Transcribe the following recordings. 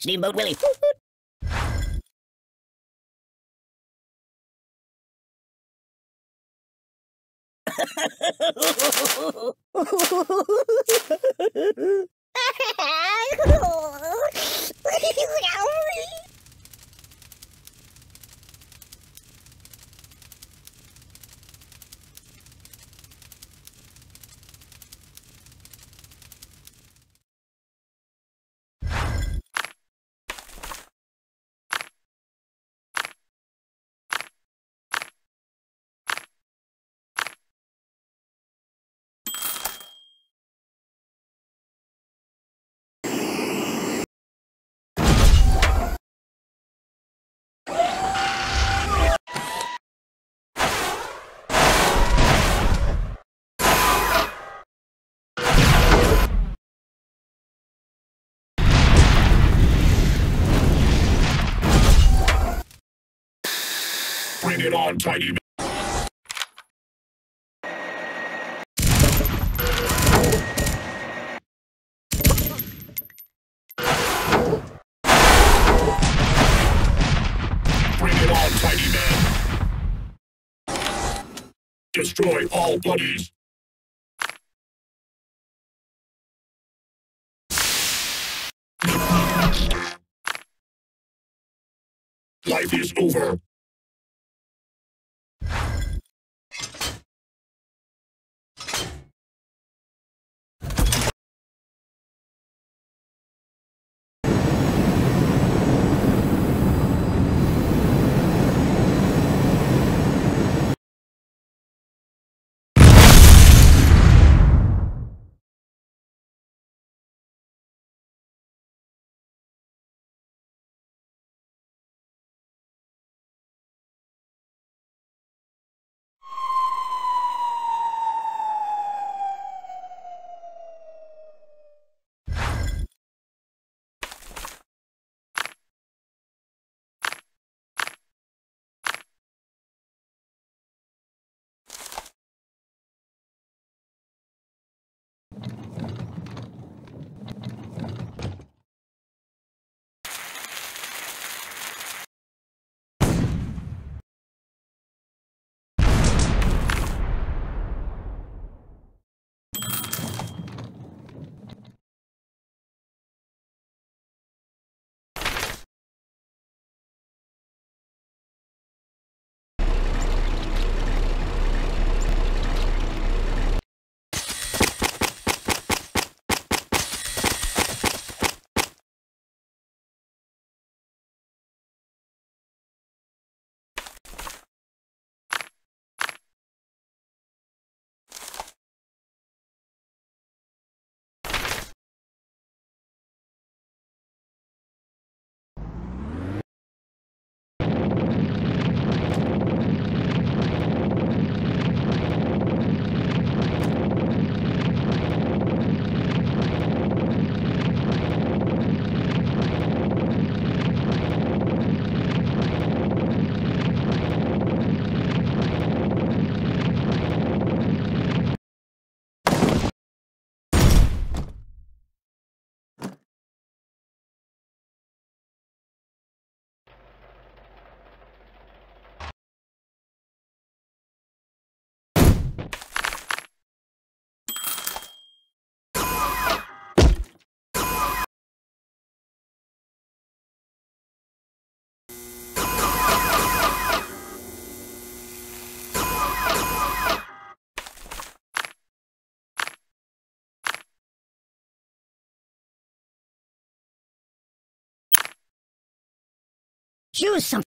Steamboat Willy. Bring it on, tiny man. Bring it on, tiny man. Destroy all buddies. Life is over. Choose something.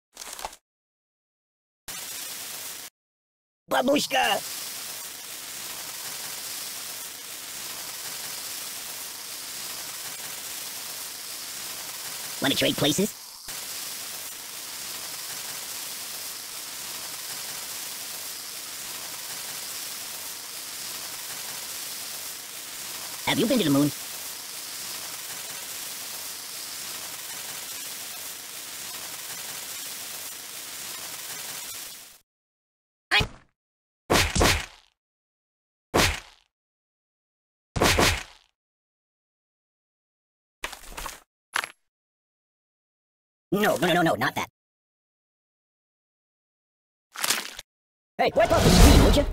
Babushka! Wanna trade places? Have you been to the moon? No, not that. Hey, wipe off the screen, would you?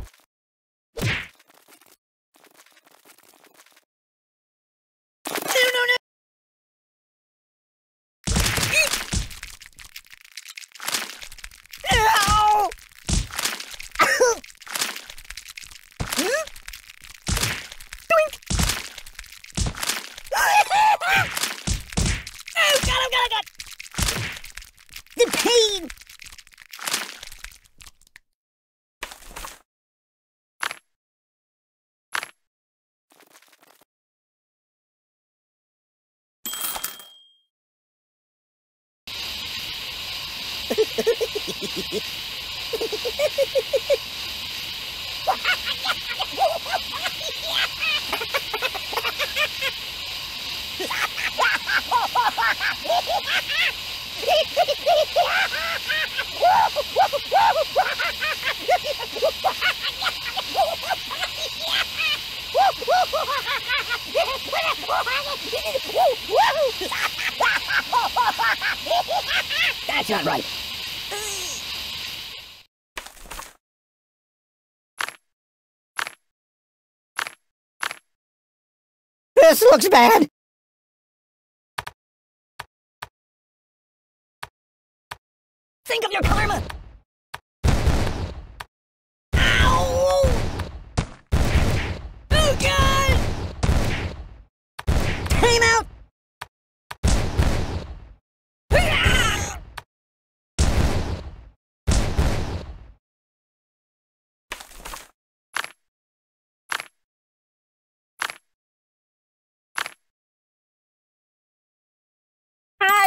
That's not right. This looks bad. Think of your karma. Ow! Oh God! Time out.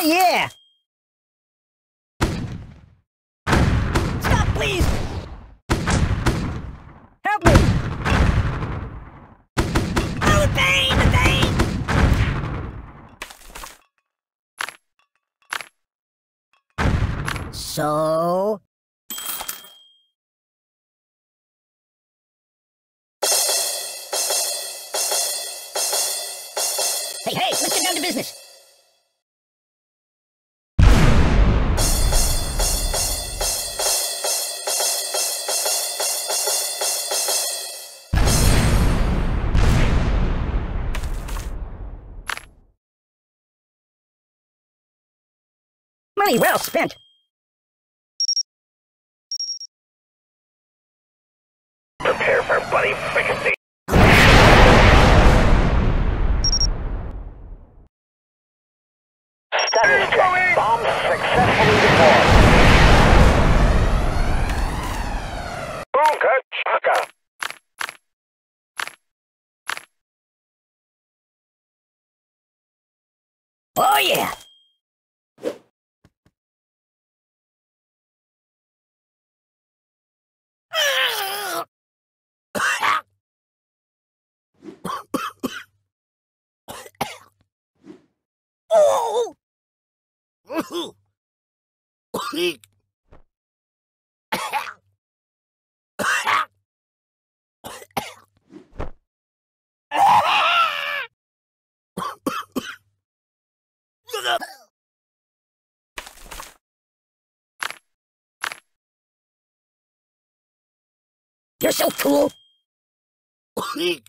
Yeah! Stop, please! Help me! Oh, the pain! The pain! So... Hey, let's get down to business! Money well spent. Prepare for bloody fricassee. Status check. Bomb successfully deployed. Bunka chaka. Oh yeah. Oh! You're so cool. Woohoo!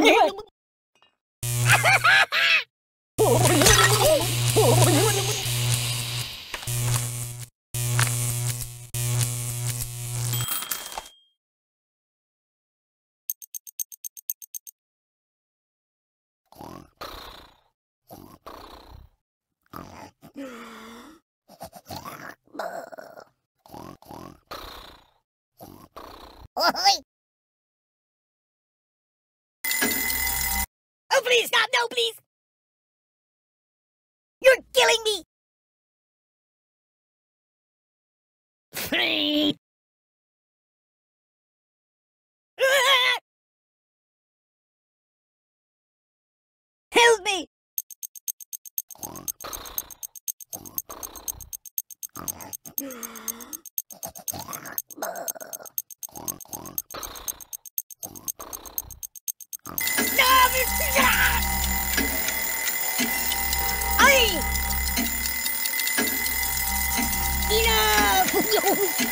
Oh, please, stop, no, please. You're killing me. Help me. ¡Ay! ¡Y no!